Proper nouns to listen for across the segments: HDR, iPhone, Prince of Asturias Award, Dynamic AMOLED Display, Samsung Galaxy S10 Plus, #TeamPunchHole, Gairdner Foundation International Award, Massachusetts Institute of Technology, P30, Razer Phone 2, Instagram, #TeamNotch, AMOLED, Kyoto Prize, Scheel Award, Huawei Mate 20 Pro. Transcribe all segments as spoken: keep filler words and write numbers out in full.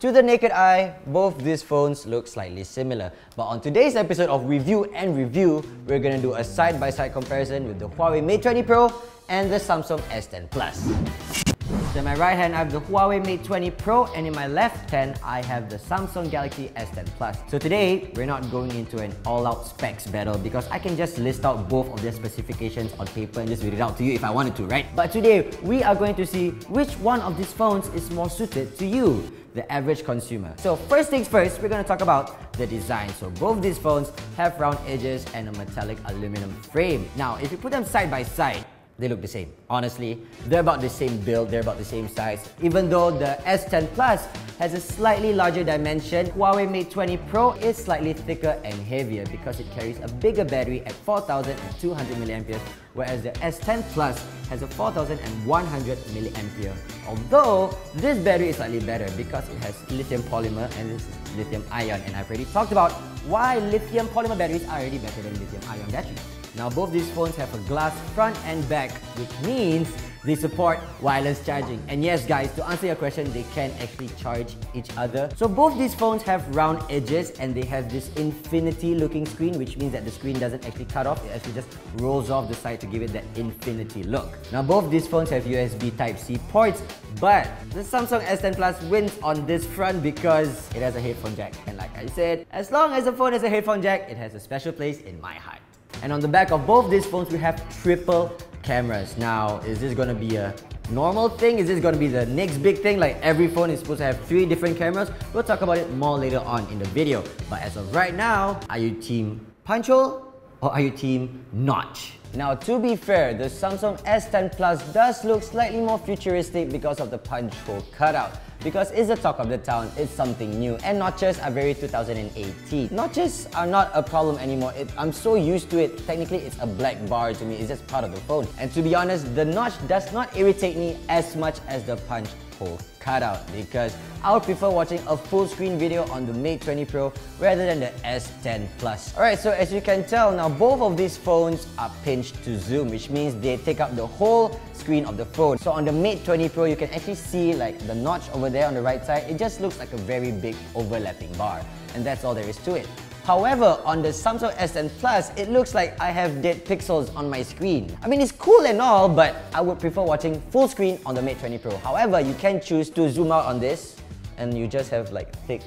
To the naked eye, both these phones look slightly similar. But on today's episode of Review and Review, we're gonna do a side-by-side comparison with the Huawei Mate twenty Pro and the Samsung S ten Plus. So in my right hand, I have the Huawei Mate twenty Pro, and in my left hand, I have the Samsung Galaxy S ten Plus. So today, we're not going into an all-out specs battle because I can just list out both of their specifications on paper and just read it out to you if I wanted to, right? But today, we are going to see which one of these phones is more suited to you, the average consumer. So first things first, we're going to talk about the design. So both these phones have round edges and a metallic aluminum frame. Now, if you put them side by side, they look the same. Honestly, they're about the same build, they're about the same size. Even though the S ten Plus has a slightly larger dimension, Huawei Mate twenty Pro is slightly thicker and heavier because it carries a bigger battery at four thousand two hundred milliamp hours, whereas the S ten Plus has a four thousand one hundred milliamp hours. Although, this battery is slightly better because it has lithium polymer and this is lithium ion, and I've already talked about why lithium polymer batteries are already better than lithium ion batteries. Now, both these phones have a glass front and back, which means they support wireless charging. And yes guys, to answer your question, they can actually charge each other. So both these phones have round edges and they have this infinity looking screen, which means that the screen doesn't actually cut off, it actually just rolls off the side to give it that infinity look. Now both these phones have U S B Type C ports, but the Samsung S ten Plus wins on this front because it has a headphone jack. And like I said, as long as the phone has a headphone jack, it has a special place in my heart. And on the back of both these phones, we have triple cameras. Now, is this gonna be a normal thing? Is this gonna be the next big thing? Like every phone is supposed to have three different cameras? We'll talk about it more later on in the video. But as of right now, are you team punch hole or are you team notch? Now, to be fair, the Samsung S ten Plus does look slightly more futuristic because of the punch hole cutout. Because it's the talk of the town, it's something new, and notches are very two thousand eighteen. Notches are not a problem anymore, it, I'm so used to it, technically it's a black bar to me, it's just part of the phone. And to be honest, the notch does not irritate me as much as the punch hole cutout, because I would prefer watching a full screen video on the Mate twenty Pro rather than the S ten Plus. Alright, so as you can tell, now both of these phones are pinched to zoom, which means they take up the whole screen of the phone. So on the Mate twenty Pro, you can actually see like the notch over there on the right side, it just looks like a very big overlapping bar, and that's all there is to it. However, on the Samsung S ten Plus, it looks like I have dead pixels on my screen. I mean, it's cool and all, but I would prefer watching full screen on the Mate twenty Pro. However, you can choose to zoom out on this, and you just have like thick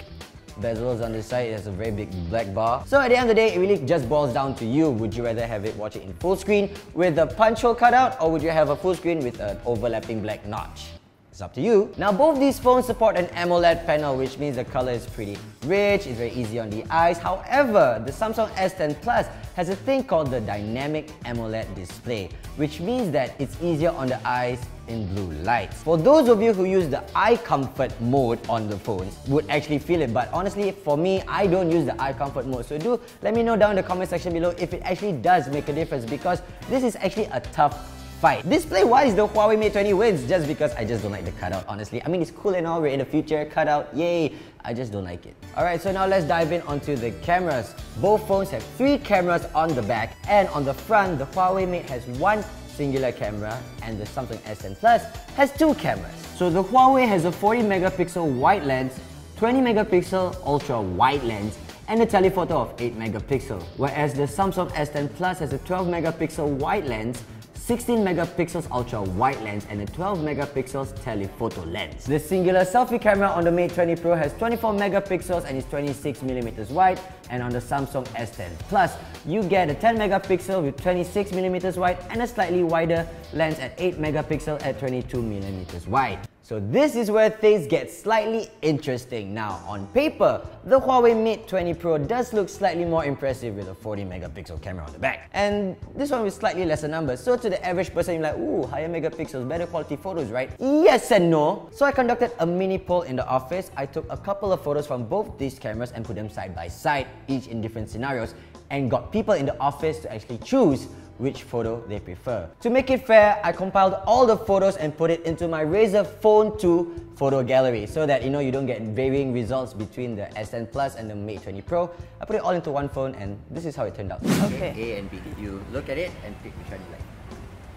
bezels on the side, it has a very big black bar. So at the end of the day, it really just boils down to you. Would you rather have it watch it in full screen with a punch hole cutout, or would you have a full screen with an overlapping black notch? It's up to you. Now both these phones support an AMOLED panel, which means the color is pretty rich, it's very easy on the eyes. However, the Samsung S ten Plus has a thing called the Dynamic AMOLED Display, which means that it's easier on the eyes in blue light. For those of you who use the eye comfort mode on the phones would actually feel it, but honestly for me, I don't use the eye comfort mode, so do let me know down in the comment section below if it actually does make a difference, because this is actually a tough fight. Display-wise, the Huawei Mate twenty wins just because I just don't like the cutout, honestly. I mean, it's cool and all, we're in the future, cutout, yay! I just don't like it. Alright, so now let's dive in onto the cameras. Both phones have three cameras on the back, and on the front, the Huawei Mate has one singular camera, and the Samsung S ten Plus has two cameras. So the Huawei has a forty megapixel wide lens, twenty megapixel ultra-wide lens, and a telephoto of eight megapixel, whereas the Samsung S ten Plus has a twelve megapixel wide lens, sixteen megapixels ultra-wide lens, and a twelve megapixels telephoto lens. The singular selfie camera on the Mate twenty Pro has twenty-four megapixels and is twenty-six millimeters wide, and on the Samsung S ten Plus, you get a ten megapixel with twenty-six millimeters wide and a slightly wider lens at eight megapixel at twenty-two millimeters wide. So this is where things get slightly interesting. Now, on paper, the Huawei Mate twenty Pro does look slightly more impressive with a forty megapixel camera on the back. And this one with slightly lesser numbers. So to the average person, you're like, ooh, higher megapixels, better quality photos, right? Yes and no. So I conducted a mini poll in the office. I took a couple of photos from both these cameras and put them side by side, each in different scenarios, and got people in the office to actually choose which photo they prefer. To make it fair, I compiled all the photos and put it into my Razer Phone two photo gallery so that you know you don't get varying results between the S ten Plus and the Mate twenty Pro. I put it all into one phone and this is how it turned out. Okay. A and B. You look at it and pick which one you like.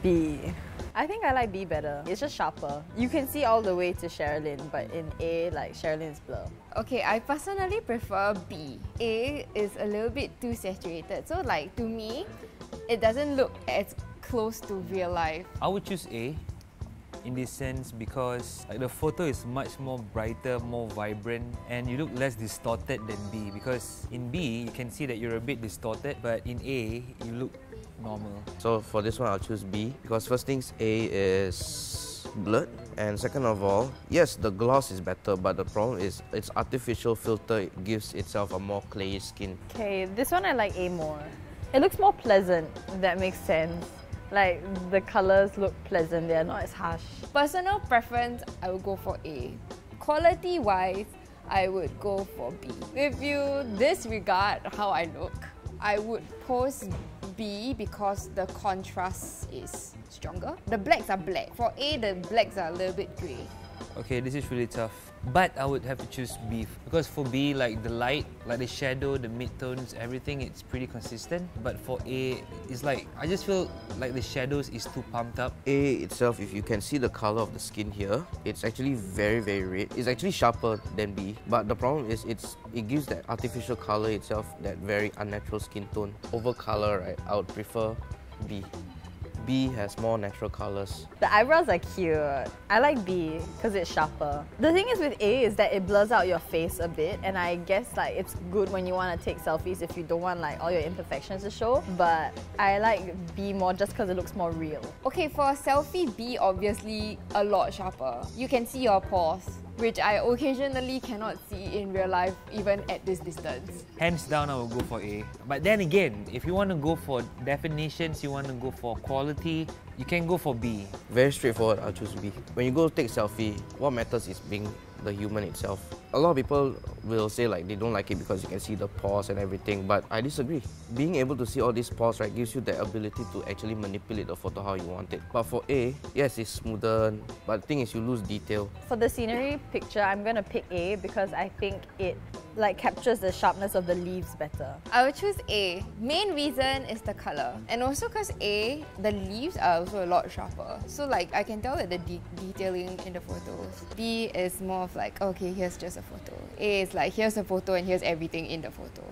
B. I think I like B better. It's just sharper. You can see all the way to Sherilyn, but in A, like, Sherilyn's blur. Okay, I personally prefer B. A is a little bit too saturated, so like to me, it doesn't look as close to real life. I would choose A in this sense because like, the photo is much more brighter, more vibrant, and you look less distorted than B, because in B, you can see that you're a bit distorted, but in A, you look normal. So for this one, I'll choose B because first things, A is blurred, and second of all, yes, the gloss is better, but the problem is its artificial filter gives itself a more clayey skin. Okay, this one I like A more. It looks more pleasant, if that makes sense. Like, the colours look pleasant, they're not as harsh. Personal preference, I would go for A. Quality-wise, I would go for B. If you disregard how I look, I would post B because the contrast is stronger. The blacks are black. For A, the blacks are a little bit grey. Okay, this is really tough. But I would have to choose B because for B, like the light, like the shadow, the midtones, everything, it's pretty consistent. But for A, it's like, I just feel like the shadows is too pumped up. A itself, if you can see the colour of the skin here, it's actually very, very red. It's actually sharper than B, but the problem is it's it gives that artificial colour itself, that very unnatural skin tone. Over colour, right, I would prefer B. B has more natural colours. The eyebrows are cute. I like B because it's sharper. The thing is with A is that it blurs out your face a bit, and I guess like it's good when you want to take selfies if you don't want like all your imperfections to show, but I like B more just because it looks more real. Okay, for a selfie, B obviously a lot sharper. You can see your pores, which I occasionally cannot see in real life, even at this distance. Hands down, I will go for A. But then again, if you want to go for definitions, you want to go for quality, you can go for B. Very straightforward, I'll choose B. When you go take selfie, what matters is being the human itself. A lot of people will say like they don't like it because you can see the pores and everything, but I disagree. Being able to see all these pores, right, gives you the ability to actually manipulate the photo how you want it. But for A, yes, it's smoother, but the thing is you lose detail. For the scenery picture, I'm gonna pick A because I think it like captures the sharpness of the leaves better. I would choose A. Main reason is the colour, and also because A, the leaves are also a lot sharper, so like I can tell that the de detailing in the photos. B is more of like, okay, here's just a photo. A is like, here's a photo and here's everything in the photo.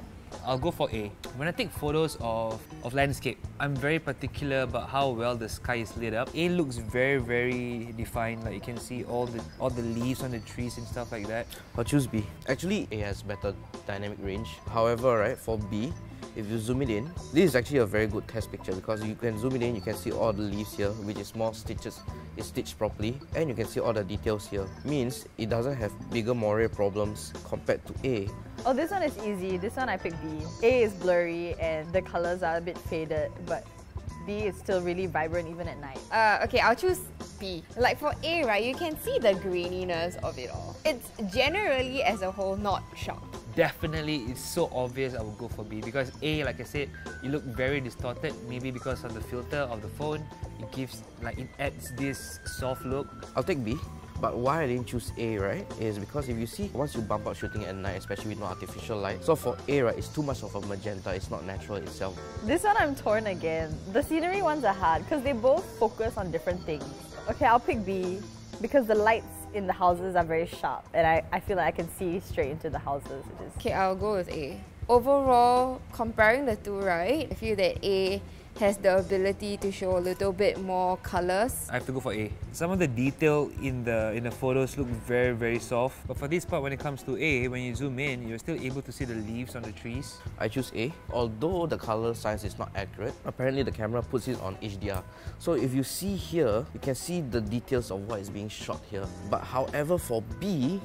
I'll go for A. When I take photos of, of landscape, I'm very particular about how well the sky is lit up. A looks very, very defined. Like you can see all the all the leaves on the trees and stuff like that. I'll choose B. Actually, A has better dynamic range. However, right, for B, if you zoom it in, this is actually a very good test picture because you can zoom it in, you can see all the leaves here, which is more stitches, it's stitched properly, and you can see all the details here. Means it doesn't have bigger moire problems compared to A. Oh, this one is easy. This one I picked B. A is blurry and the colours are a bit faded, but B is still really vibrant even at night. Uh, okay, I'll choose B. Like for A, right, you can see the graininess of it all. It's generally as a whole not sharp. Definitely, it's so obvious I would go for B because A, like I said, you look very distorted, maybe because of the filter of the phone. It gives, like, it adds this soft look. I'll take B. But why I didn't choose A, right, is because if you see, once you bump out shooting at night, especially with no artificial light, so for A, right, it's too much of a magenta, it's not natural itself. This one I'm torn again. The scenery ones are hard because they both focus on different things. Okay, I'll pick B because the lights in the houses are very sharp and I, I feel like I can see straight into the houses. It is... Okay, I'll go with A. Overall, comparing the two, right, I feel that A has the ability to show a little bit more colours. I have to go for A. Some of the detail in the in the photos look very, very soft. But for this part, when it comes to A, when you zoom in, you're still able to see the leaves on the trees. I choose A. Although the colour size is not accurate, apparently the camera puts it on H D R. So if you see here, you can see the details of what is being shot here. But however, for B,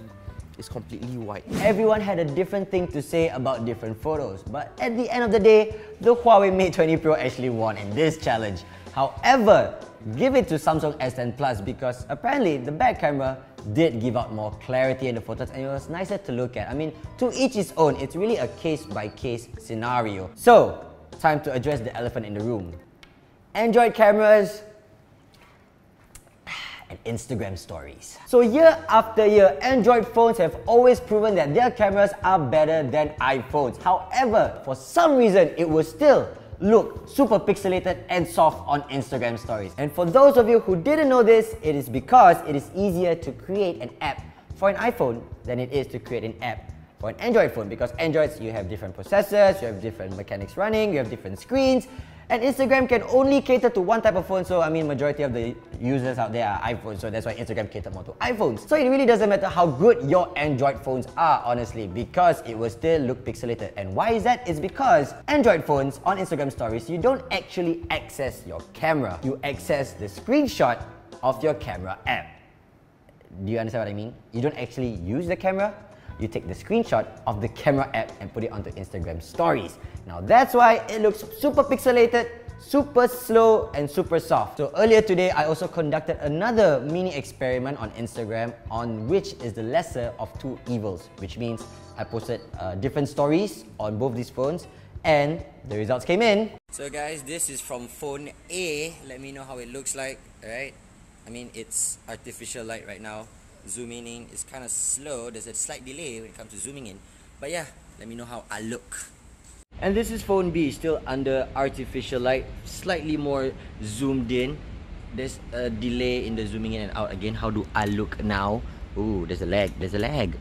it's completely white. Everyone had a different thing to say about different photos, but at the end of the day, the Huawei Mate twenty Pro actually won in this challenge. However, give it to Samsung S ten Plus because apparently the back camera did give out more clarity in the photos and it was nicer to look at. I mean, to each his own, it's really a case-by-case scenario. So, time to address the elephant in the room. Android cameras and Instagram stories. So year after year, Android phones have always proven that their cameras are better than iPhones. However, for some reason, it was still look super pixelated and soft on Instagram stories. And for those of you who didn't know this, it is because it is easier to create an app for an iPhone than it is to create an app for an Android phone, because Androids, you have different processors, you have different mechanics running, you have different screens, and Instagram can only cater to one type of phone. So I mean, majority of the users out there are iPhones, so that's why Instagram catered more to iPhones. So it really doesn't matter how good your Android phones are, honestly, because it will still look pixelated. And why is that? It's because Android phones on Instagram stories, you don't actually access your camera. You access the screenshot of your camera app. Do you understand what I mean? You don't actually use the camera. You take the screenshot of the camera app and put it onto Instagram stories. Now that's why it looks super pixelated, super slow and super soft. So earlier today, I also conducted another mini experiment on Instagram on which is the lesser of two evils, which means I posted uh, different stories on both these phones and the results came in. So guys, this is from phone A. Let me know how it looks like, alright? I mean, it's artificial light right now. Zooming in is kind of slow. There's a slight delay when it comes to zooming in. But yeah, let me know how I look. And this is phone B, still under artificial light, slightly more zoomed in. There's a delay in the zooming in and out again. How do I look now? Ooh, there's a lag, there's a lag.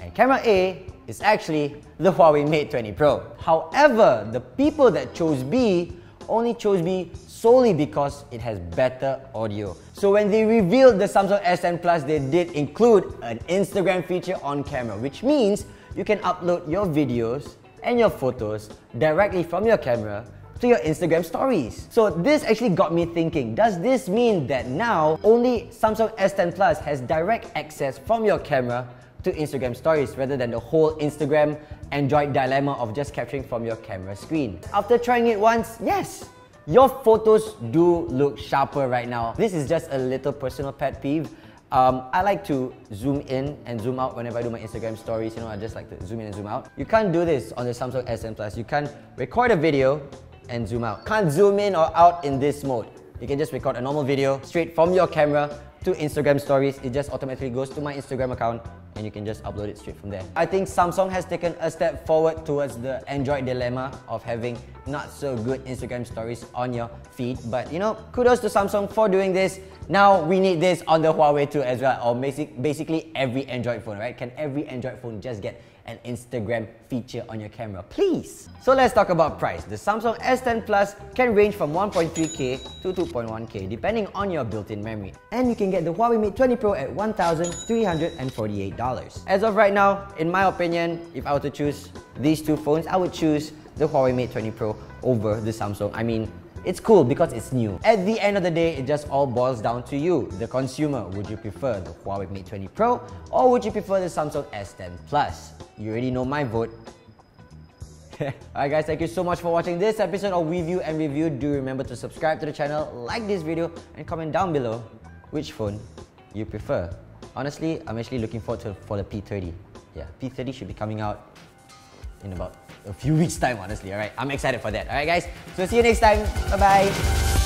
And camera A is actually the Huawei Mate twenty Pro. However, the people that chose B only chose B solely because it has better audio. So when they revealed the Samsung S ten Plus, they did include an Instagram feature on camera, which means you can upload your videos and your photos directly from your camera to your Instagram stories. So this actually got me thinking, does this mean that now only Samsung S ten Plus has direct access from your camera to Instagram stories rather than the whole Instagram Android dilemma of just capturing from your camera screen? After trying it once, yes, your photos do look sharper right now. This is just a little personal pet peeve. Um, I like to zoom in and zoom out whenever I do my Instagram stories. You know, I just like to zoom in and zoom out. You can't do this on the Samsung S ten Plus. You can't record a video and zoom out. Can't zoom in or out in this mode. You can just record a normal video straight from your camera to Instagram stories. It just automatically goes to my Instagram account and you can just upload it straight from there. I think Samsung has taken a step forward towards the Android dilemma of having not so good Instagram stories on your feed. But you know, kudos to Samsung for doing this. Now we need this on the Huawei too as well, or basic, basically every Android phone, right? Can every Android phone just get an Instagram feature on your camera, please? So let's talk about price. The Samsung S ten Plus can range from one point three K to two point one K depending on your built-in memory. And you can get the Huawei Mate twenty Pro at one thousand three hundred forty-eight dollars. As of right now, in my opinion, if I were to choose these two phones, I would choose the Huawei Mate twenty Pro over the Samsung. I mean, it's cool because it's new. At the end of the day, it just all boils down to you, the consumer. Would you prefer the Huawei Mate twenty Pro or would you prefer the Samsung S ten Plus? You already know my vote. Alright guys, thank you so much for watching this episode of We View and Review. Do remember to subscribe to the channel, like this video, and comment down below which phone you prefer. Honestly, I'm actually looking forward to for the P thirty. Yeah, P thirty should be coming out in about a few weeks time, honestly. Alright, I'm excited for that. Alright guys, so see you next time. Bye bye.